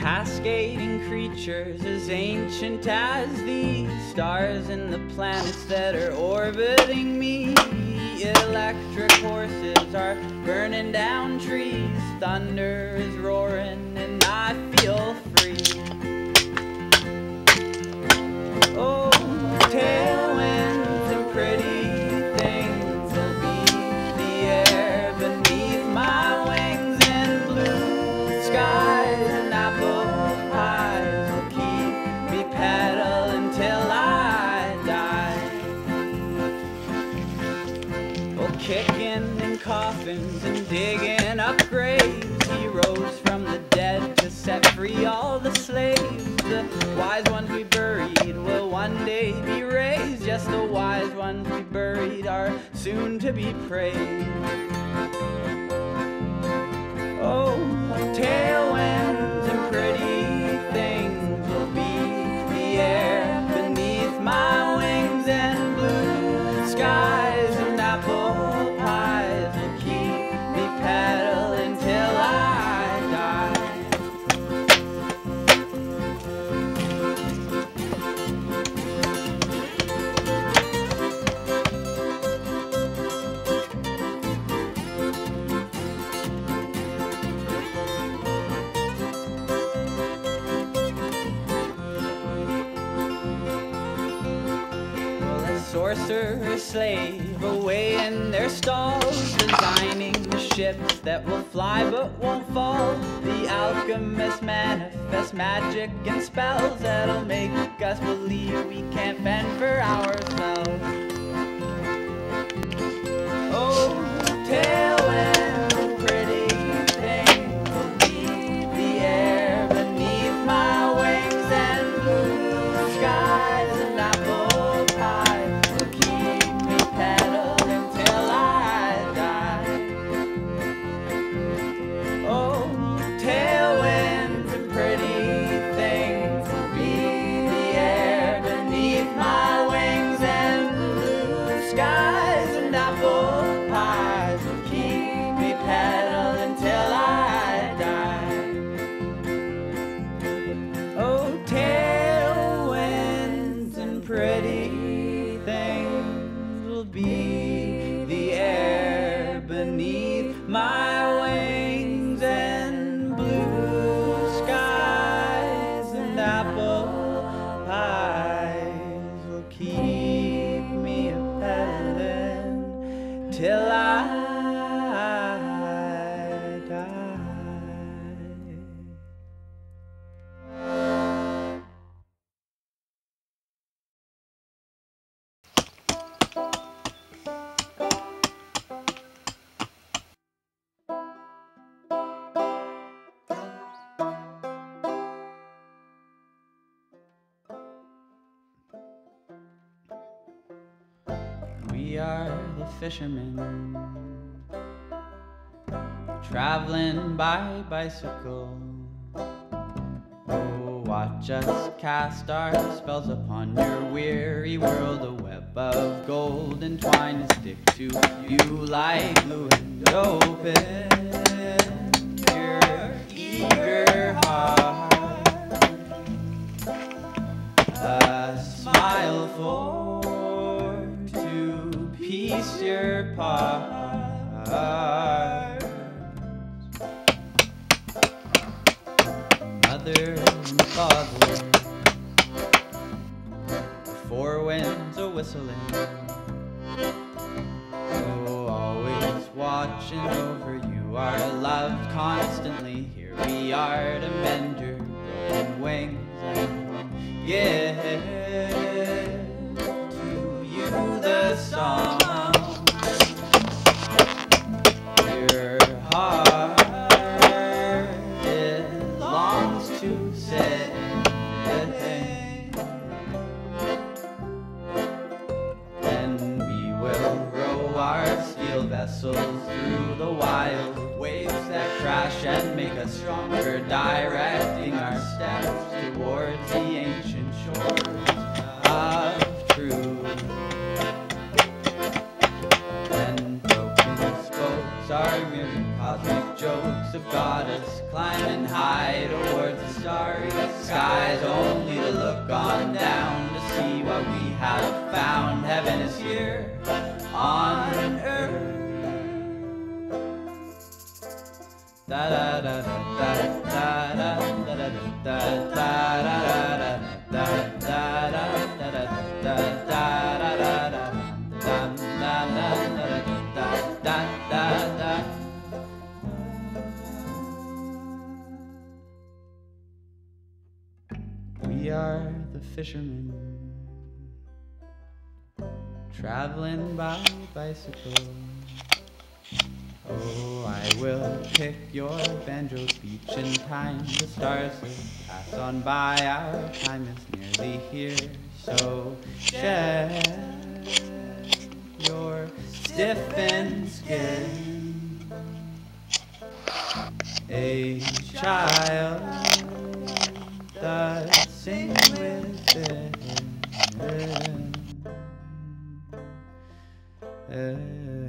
Cascading creatures as ancient as the stars and the planets that are orbiting me. Electric horses are burning down trees. Thunder is roaring and I feel free. Oh, tailwinds and pretty things will be the air beneath my wings, and blue skies and apple pies will keep me pedaling till I die. Oh, kicking in coffins and digging up graves, he rose from the dead to set free all the slaves. The wise ones we buried will one day be raised. Yes, the wise ones we buried are soon to be praised. Oh, tailwinds and pretty things will be the air beneath my wings, and blue skies and apple pies will keep me pedaling till I sorcerer slave away in their stalls, designing the ships that will fly but won't fall. The alchemists manifest magic and spells that'll make us believe we can't fend for ourselves. Oh, tailwind, pretty thing will be the air beneath my wings, and blue skies and apple pie. We are the fishermen, traveling by bicycle. Oh, watch us cast our spells upon your weary world. A web of gold and twine to stick to you like glue, and open your eager heart, a smile for peace your part. Mother and father, the four winds are whistling. Oh, always watching over you, are loved constantly. Here we are to mend your broken wings, and give to you the song. Through the wild waves that crash and make us stronger, directing our steps towards the ancient shores of truth. And broken spokes are merely cosmic jokes of goddess climbing high towards the stars. We are the fishermen, traveling by bicycle. Oh, I will pick your banjo's beach in time. The stars will pass on by, our time is nearly here. So shed your stiffened skin. A child does sing with it.